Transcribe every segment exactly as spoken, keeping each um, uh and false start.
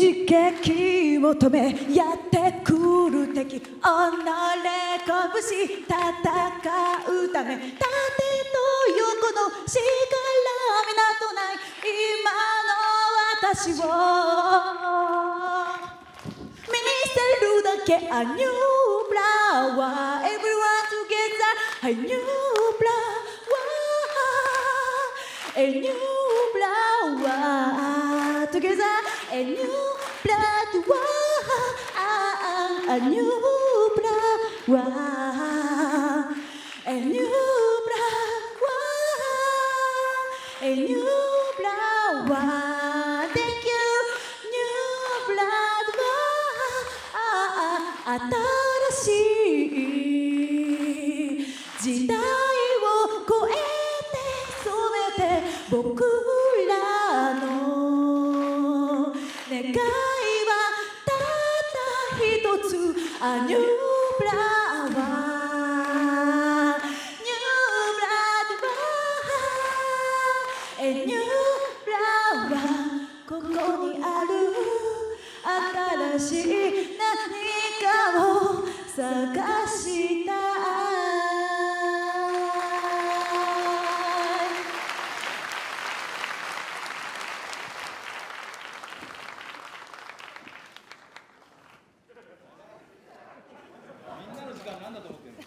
刺激求めやってくる敵、己拳戦うため、盾と横のしがらみなどない今の私を見にせるだけ。A new blood, everyone together, a new blood, a new blood together, a new blood, a new blood, a new blood, a new blood.新しい時代を超えて染めて僕らの願いはたった一つ。A new bloodは New blood は A new blood はここにある新しい何探したい。みんなの時間なんだと思ってんの。な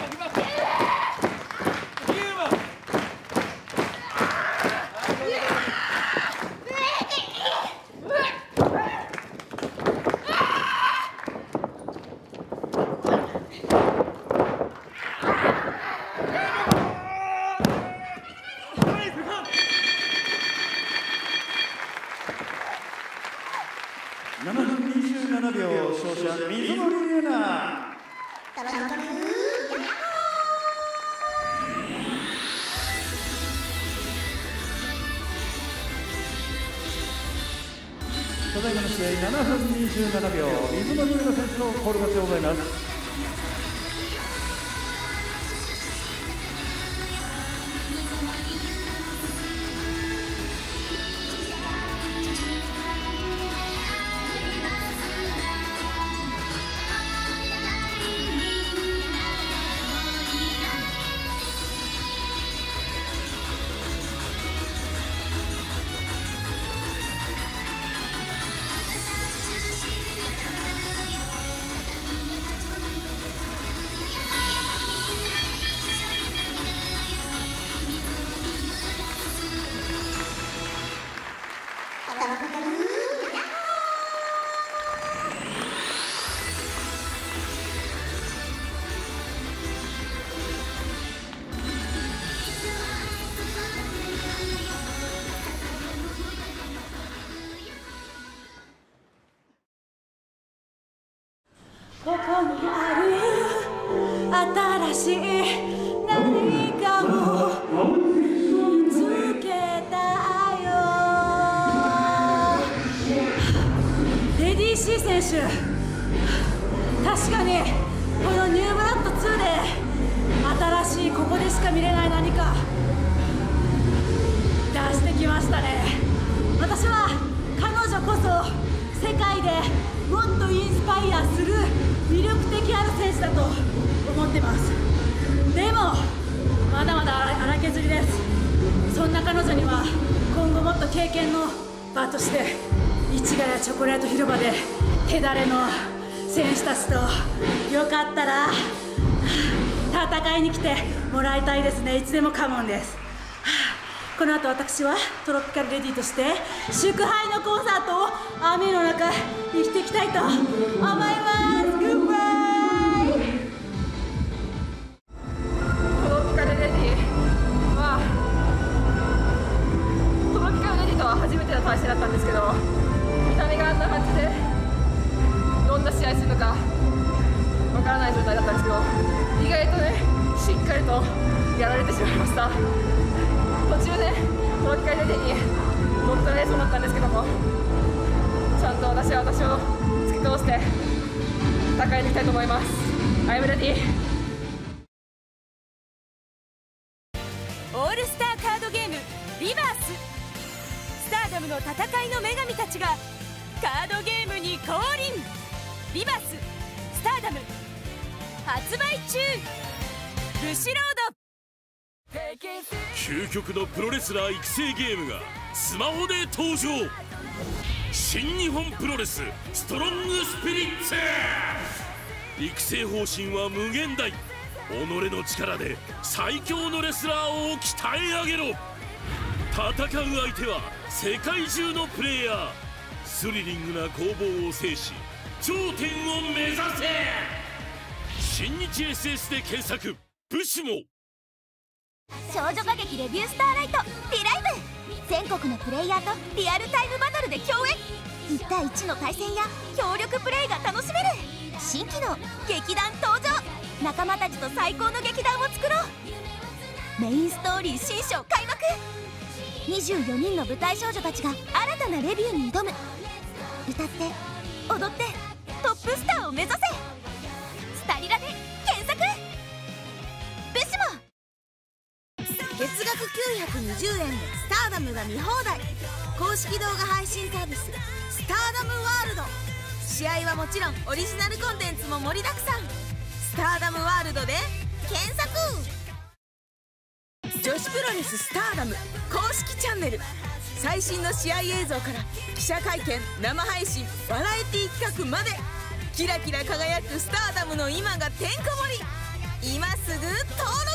なふんにじゅうななびょう、勝者水森玲奈。ただいまの試合ななふんにじゅうななびょう、水森玲奈選手のコール勝ちでございます。ここにある新しい何かを見つけたよ。 エーディーシー 選手、確かにこの ニュー ブラッドツー で新しいここでしか見れない何か出してきましたね。私は彼女こそ世界でもっとインスパイアする魅力的ある選手だと思ってます。でもまだまだ荒削りです。そんな彼女には今後もっと経験の場として市ヶ谷チョコレート広場で手だれの選手たちとよかったら戦いに来てもらいたいですね。いつでもカモンです。この後私はトロピカルレディとして祝杯のコンサートを雨の中生きていきたいと思います。グッバイ。トロピカルレディはトロピカルレディとは初めての対戦だったんですけど、見た目があんな感じでどんな試合するのかわからない状態だったんですけど、意外とねしっかりとやられてしまいました。途中でトロピカルレディに乗ったレースだったんですけども、ちゃんと私は私を突き通して戦いに行きたいと思います。 I'm ready。 オールスターカードゲームリバース、スターダムの戦いの女神たちがカードゲームに降臨。リバーススターダム発売中。ブシロード、究極のプロレスラー育成ゲームがスマホで登場。新日本プロレスストロングスピリッツ、育成方針は無限大。己の力で最強のレスラーを鍛え上げろ。戦う相手は世界中のプレイヤー。スリリングな攻防を制し頂点を目指せ。新日 エスエス で検索。武士も少女歌劇レビュースターライトリライブ、全国のプレイヤーとリアルタイムバトルで共演。いちたいいちの対戦や協力プレイが楽しめる。新機能劇団登場、仲間たちと最高の劇団を作ろう。メインストーリー新章開幕、にじゅうよにんの舞台少女たちが新たなレビューに挑む。歌って踊ってトップスターを目指せ。スタリラで検索。ブシモ、月額きゅうひゃくにじゅうえんでスターダムが見放題。公式動画配信サービススターダムワールド、試合はもちろんオリジナルコンテンツも盛りだくさん。スターダムワールドで検索。女子プロレススターダム公式チャンネル、最新の試合映像から記者会見、生配信、バラエティ企画までキラキラ輝くスターダムの今がてんこ盛り。今すぐ登録。